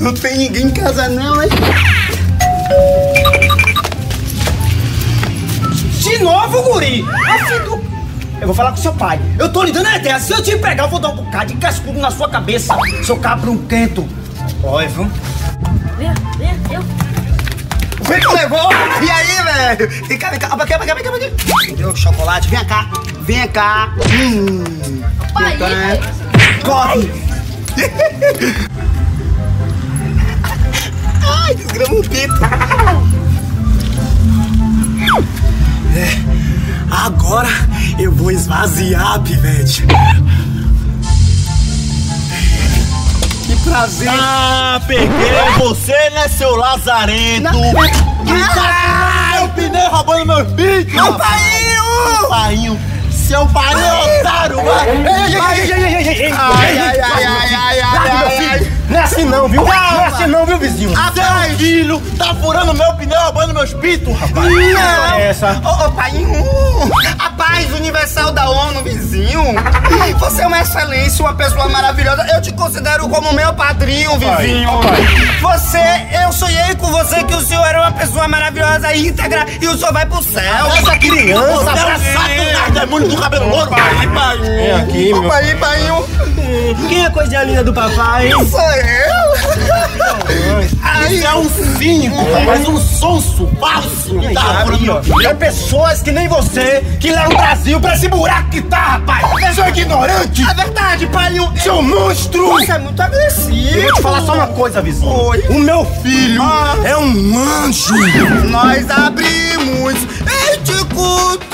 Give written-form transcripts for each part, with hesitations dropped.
Não tem ninguém em casa não, hein? De novo, guri! Eu vou falar com seu pai. Eu tô lhe dando a ideia. Se eu te pegar, eu vou dar um bocado de cascudo na sua cabeça. Seu cabrão quento. Olha, viu? Vem. O vento levou. E aí, velho? Vem cá, vem cá. Vem cá. Entendeu? Chocolate. Vem cá. Pai, corre. Ai, desgrama o pinto. Agora eu vou esvaziar a pivete. Que prazer. Ah, peguei você, né, seu lazarento? Meu pneu roubando meus bicos. Meu painho. Seu painho é otário, vai. Ai, não é assim não, viu? Não é assim não, viu, vizinho? Até o filho tá furando meu pneu, roubando meus pitos, rapaz. Não! Essa. Ô, paiinho, a paz universal da ONU, vizinho. Você é uma excelência, uma pessoa maravilhosa. Eu te considero como meu padrinho, vizinho. Pai. Eu sonhei com você que o senhor era uma pessoa maravilhosa, íntegra, e o senhor vai pro céu. Essa criança, você é um saco do demônio do cabelo louro. Pai, paiinho. Quem é a coisa linda do papai? Eu? Ai, é um finco, mas um sonso, falso. Tem pessoas que nem você que levam o Brasil pra esse buraco que tá, rapaz. Eu sou ignorante. É verdade, paiinho. Seu monstro. Você é muito agressivo. Eu vou te falar só uma coisa, vizinho. Oi. O meu filho é um anjo. Nós abrimos este culto.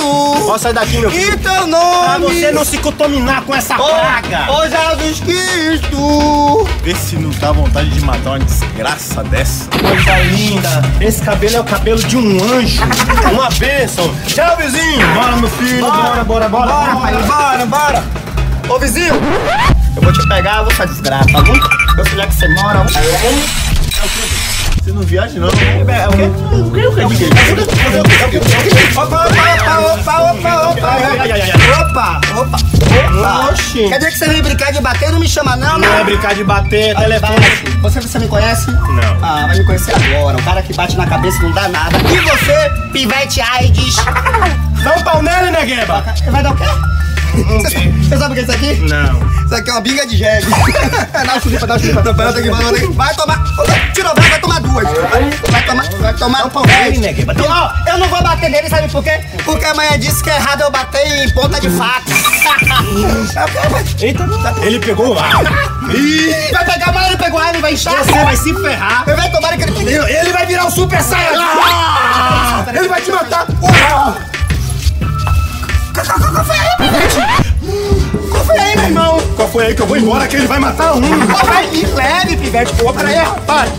Pode sair daqui, meu filho. E teu nome. Pra você não se contaminar com essa praga. Ô, Jesus Cristo. Vê se não dá vontade de matar uma desgraça dessa. Coisa linda. Esse cabelo é o cabelo de um anjo. Uma bênção. Tchau, vizinho. Bora, meu filho. Bora. Ô, vizinho. Eu vou te pegar, vou pra desgraça, tá bom? Eu sei lá que você mora. Você não viaja, não? É o quê? O que? Opa! Quer dizer que você vem brincar de bater? Não me chama, não, né? Não é brincar de bater, telefone. Você me conhece? Não. Ah, vai me conhecer agora. O cara que bate na cabeça não dá nada. E você, pivete AIDS? Dá um pau nele, né, Gueba? Vai dar o quê? Você sabe o que é isso aqui? Não. Isso aqui é uma binga de jegue. Dá o chulipa. Vai tomar. Tirou, vai tomar duas. Vai tomar um pão velho. Eu não vou bater nele, sabe por quê? Porque a mãe disse que é errado eu bater em ponta de faca. Eita, ele pegou o ar. Vai pegar mal, ele pegou o ar, ele vai inchar. Você vai se ferrar. Ele vai tomar aquele pneu. Ele vai virar um super saiyajin. Ele vai te matar. Qual foi aí, meu irmão? Qual foi aí que eu vou embora que ele vai matar um? Vai, me leve, pivete. Peraí, rapaz.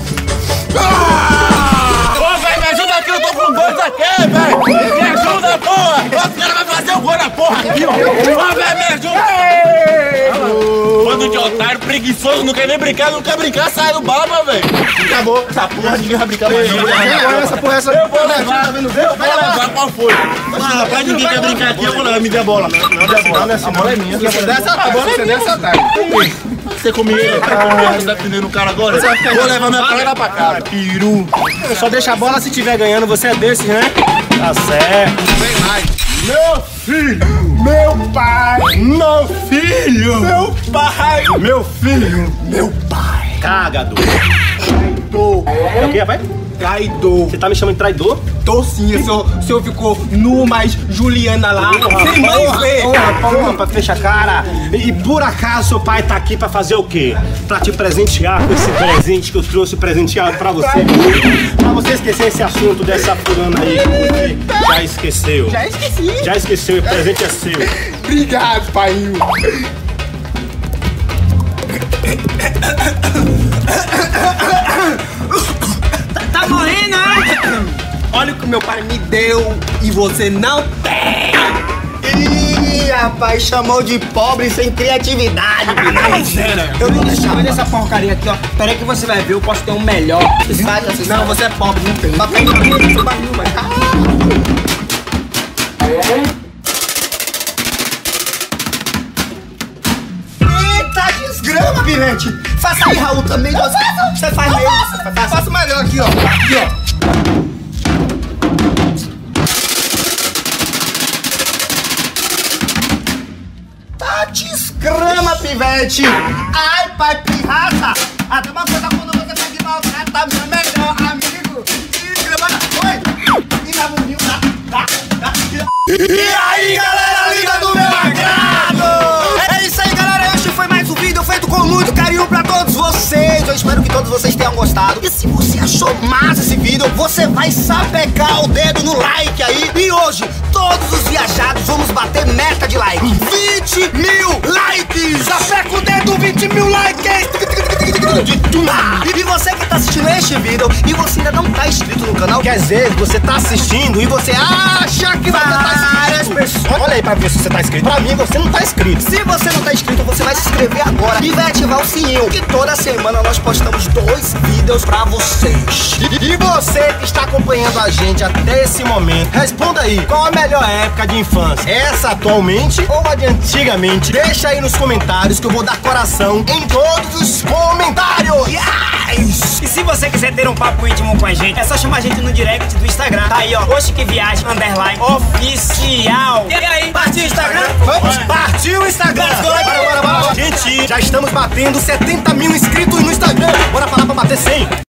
Vai, me ajuda aqui, eu tô com dois aqui, velho. Me ajuda, porra. Os caras vão fazer o gol na porra aqui, ó. Vai, me ajuda. Bando de otário, preguiçoso, não quer nem brincar, não quer brincar, sai do baba, velho. Acabou. Essa porra de guerra brincar mais essa porra. Eu vou levar, tá vendo? Eu vou levar qual foi? Mas pra ninguém quer brincar aqui, eu vou levar, me dê a bola. Não, essa bola é minha. Você dessa tarde. Você comigo, você tá prendendo o cara agora? Vou levar minha cara pra casa. Peru. Só deixa a bola se tiver ganhando, você é desse, né? Tá certo. Vem mais. Meu filho. Meu pai. Cagado. Traidor. É o que, rapaz? Traidor. Você tá me chamando de traidor? Tô sim, o senhor ficou nu, mas Juliana lá. Sem mãe ver. Porra, fecha a cara. E por acaso seu pai tá aqui pra fazer o quê? Pra te presentear com esse presente que eu trouxe presenteado pra você. Pra você esquecer esse assunto dessa fulana aí. Já esqueceu. Já esqueci. O presente é seu. Obrigado, paiinho. Tá morrendo, né? Olha o que meu pai me deu e você não tem. Ih, rapaz, chamou de pobre sem criatividade. Eu não deixava nessa porcaria aqui, ó. Peraí que você vai ver, eu posso ter um melhor. Não, você é pobre, não tem. Eita, desgrama, Mirante. Faça aí, Raul, também. Eu faço. Você faz eu mesmo. Faço melhor aqui, ó. Aqui, ó. Tá desgrama, Pivete. Ai, pai, pirraça. Até uma coisa quando você tá de maltrato, tá melhor, amigo. Desgrama na coisa. E na bumbinha, tá. E aí, galera linda do meu agrado. É isso aí, galera. Este foi mais um vídeo feito com muito carinho pra todos vocês. Eu espero que todos vocês tenham gostado. E se você achou massa esse vídeo, você vai sapecar o dedo no like aí. E hoje, todos os viajados, vamos bater meta de like. 20 mil likes! Sapeca o dedo, 20 mil likes! E você que tá assistindo este vídeo e você ainda não tá inscrito no canal, que às vezes você tá assistindo e você acha que vai estar inscrito. Olha aí pra ver se você tá inscrito. Pra mim, você não tá inscrito. Se você não tá inscrito, você vai se inscrever agora e vai ativar o sininho, que toda semana nós postamos 2 vídeos pra vocês. E você que está acompanhando a gente até esse momento, responda aí, qual a melhor época de infância? Essa atualmente ou a de antigamente? Deixa aí nos comentários que eu vou dar coração em todos os comentários. Yes! E se você quiser ter um papo íntimo com a gente, é só chamar a gente no direct do Instagram. Tá aí, ó, Oxe Que Viaje _oficial. E aí, partiu o Instagram? Vamos! Partiu o Instagram! Bora! Gente, já estamos batendo 70 mil inscritos no Instagram. Bora falar pra bater 100.